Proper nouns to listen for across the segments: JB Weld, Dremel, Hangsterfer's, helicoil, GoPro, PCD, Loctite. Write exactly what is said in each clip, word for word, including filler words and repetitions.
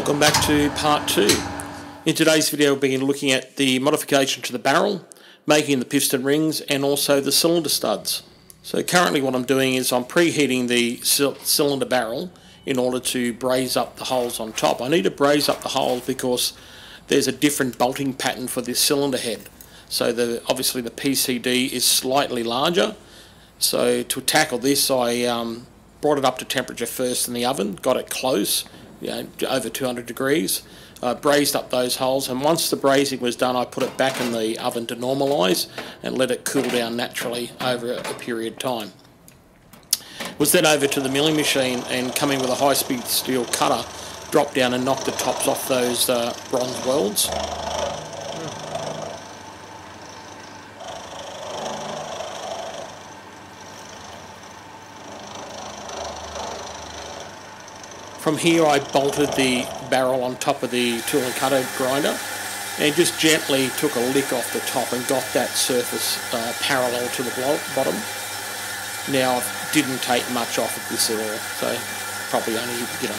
Welcome back to part two. In today's video we'll be looking at the modification to the barrel, making the piston rings and also the cylinder studs. So currently what I'm doing is I'm preheating the cylinder barrel in order to braze up the holes on top. I need to braze up the holes because there's a different bolting pattern for this cylinder head. So the, obviously the P C D is slightly larger. So to tackle this I um, brought it up to temperature first in the oven, got it close, you know, over two hundred degrees, uh, brazed up those holes, and once the brazing was done I put it back in the oven to normalise and let it cool down naturally over a period of time. It was then over to the milling machine and coming with a high speed steel cutter, dropped down and knocked the tops off those uh, bronze welds. From here I bolted the barrel on top of the tool and cutter grinder and just gently took a lick off the top and got that surface uh, parallel to the bottom. Now I didn't take much off of this at all, so probably only, you know,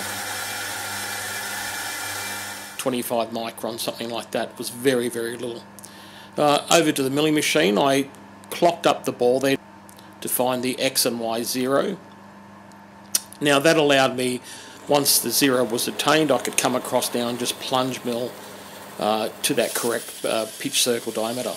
twenty-five microns, something like that. It was very, very little. Uh, over to the milling machine I clocked up the ball there to find the X and Y zero. Now that allowed me, once the zero was attained, I could come across now and just plunge mill uh, to that correct uh, pitch circle diameter.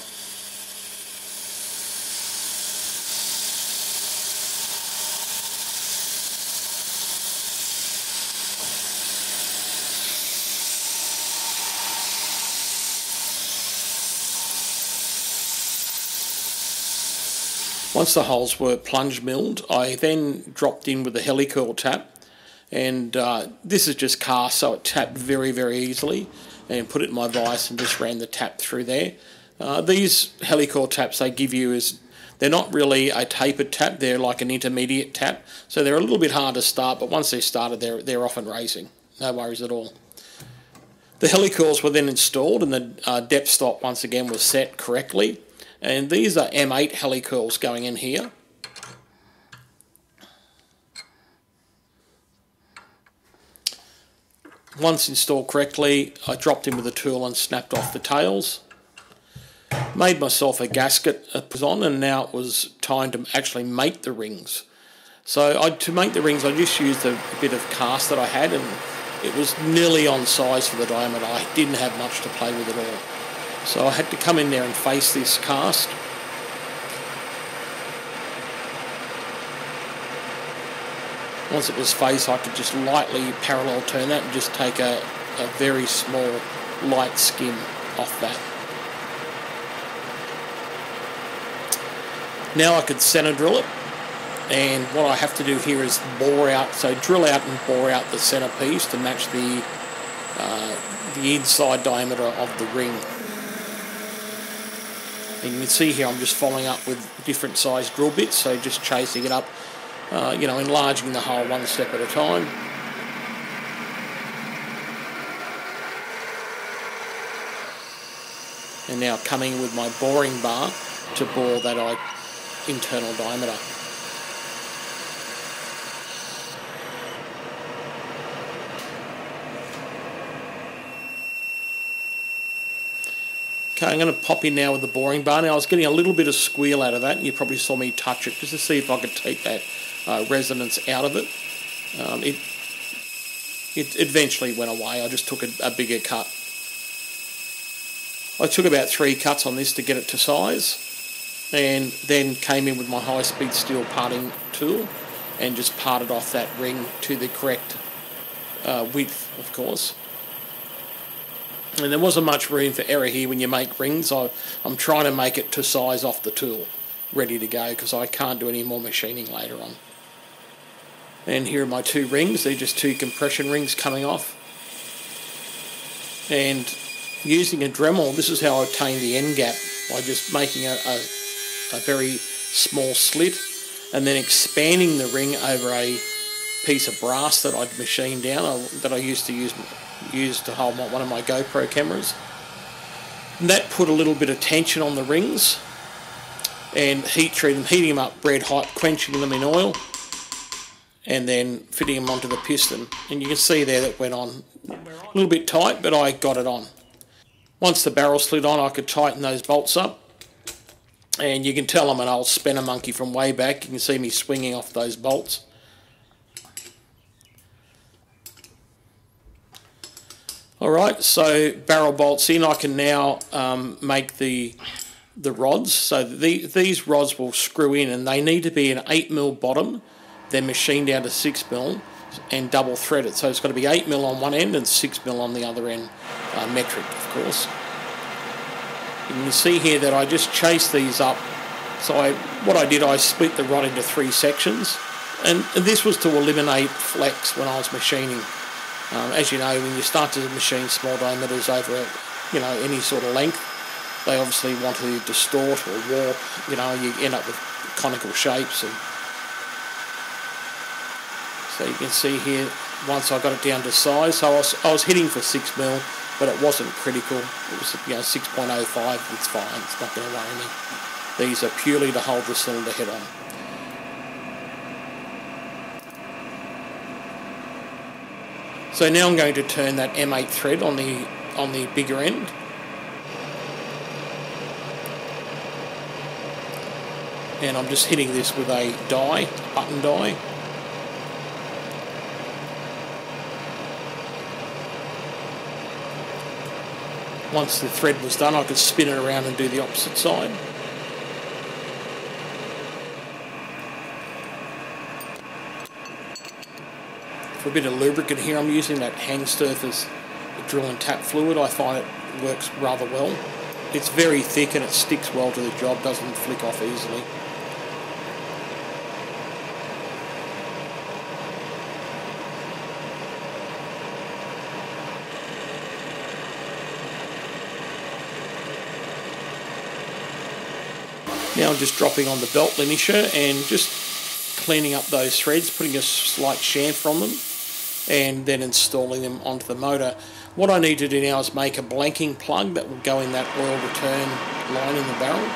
Once the holes were plunge milled, I then dropped in with the helicoil tap. And uh, this is just cast, so it tapped very, very easily, and put it in my vise and just ran the tap through there. Uh, these helicoil taps they give you is, they're not really a tapered tap, they're like an intermediate tap. So they're a little bit hard to start, but once they're started, they're, they're off and racing. No worries at all. The helicoils were then installed, and the uh, depth stop once again was set correctly. And these are M eight helicoils going in here. Once installed correctly, I dropped in with a tool and snapped off the tails. Made myself a gasket to put on, and now it was time to actually make the rings. So I, to make the rings, I just used a, a bit of cast that I had, and it was nearly on size for the diameter. I didn't have much to play with at all. So I had to come in there and face this cast. Once it was faced, I could just lightly parallel turn that and just take a, a very small light skim off that. Now I could center drill it, and what I have to do here is bore out, so drill out and bore out the center piece to match the, uh, the inside diameter of the ring. And you can see here I'm just following up with different size drill bits, so just chasing it up. Uh, you know, enlarging the hole one step at a time. And now coming with my boring bar to bore that I internal diameter. Okay, I'm going to pop in now with the boring bar. Now I was getting a little bit of squeal out of that, and you probably saw me touch it just to see if I could take that uh, resonance out of it. Um, it. It eventually went away. I just took a, a bigger cut. I took about three cuts on this to get it to size, and then came in with my high-speed steel parting tool and just parted off that ring to the correct uh, width, of course. And there wasn't much room for error here when you make rings. I, I'm trying to make it to size off the tool, ready to go, because I can't do any more machining later on. And here are my two rings. They're just two compression rings coming off. And using a Dremel, this is how I obtained the end gap, by just making a, a, a very small slit and then expanding the ring over a piece of brass that I'd machined down, I, that I used to use used to hold my, one of my GoPro cameras. And that put a little bit of tension on the rings, and heat treat them, heating them up red hot, quenching them in oil, and then fitting them onto the piston. And you can see there that went on a little bit tight, but I got it on. Once the barrel slid on, I could tighten those bolts up, and you can tell I'm an old spanner monkey from way back. You can see me swinging off those bolts. Alright, so barrel bolts in. I can now um, make the the rods. So the, these rods will screw in, and they need to be an eight mil bottom, then machined down to six mil and double threaded. So it's got to be eight mil on one end and six mil on the other end, uh, metric of course. You can see here that I just chased these up. So I, what I did, I split the rod into three sections, and, and this was to eliminate flex when I was machining. Um, as you know, when you start to machine small diameters over, you know, any sort of length, they obviously want to distort or warp. You know, you end up with conical shapes. And so you can see here, once I got it down to size, so I was, I was hitting for six mil, but it wasn't critical. It was, you know, six point oh five. It's fine. It's not going to worry me. These are purely to hold the cylinder head on. So now I'm going to turn that M eight thread on the on the bigger end. And I'm just hitting this with a die, button die. Once the thread was done, I could spin it around and do the opposite side. For a bit of lubricant here, I'm using that Hangsterfer's drill and tap fluid. I find it works rather well. It's very thick and it sticks well to the job, doesn't flick off easily. Now I'm just dropping on the belt finisher and just cleaning up those threads, putting a slight chamfer on them, and then installing them onto the motor. What I need to do now is make a blanking plug that will go in that oil return line in the barrel,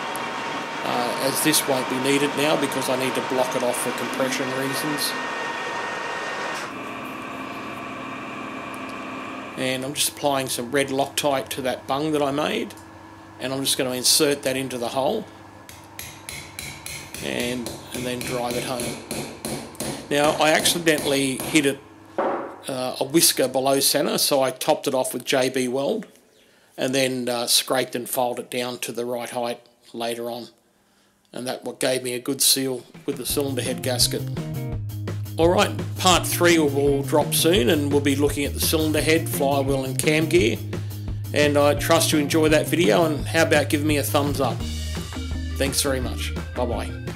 uh, as this won't be needed now because I need to block it off for compression reasons. And I'm just applying some red Loctite to that bung that I made, and I'm just going to insert that into the hole and and then drive it home. Now I accidentally hit it Uh, a whisker below centre, so I topped it off with J B Weld and then uh, scraped and folded it down to the right height later on, and that what gave me a good seal with the cylinder head gasket. Alright, part three will drop soon, and we'll be looking at the cylinder head, flywheel and cam gear, and I trust you enjoy that video, and how about giving me a thumbs up. Thanks very much. Bye bye.